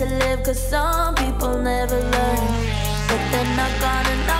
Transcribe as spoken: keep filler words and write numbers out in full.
to live, cause some people never learn, but they're not gonna know.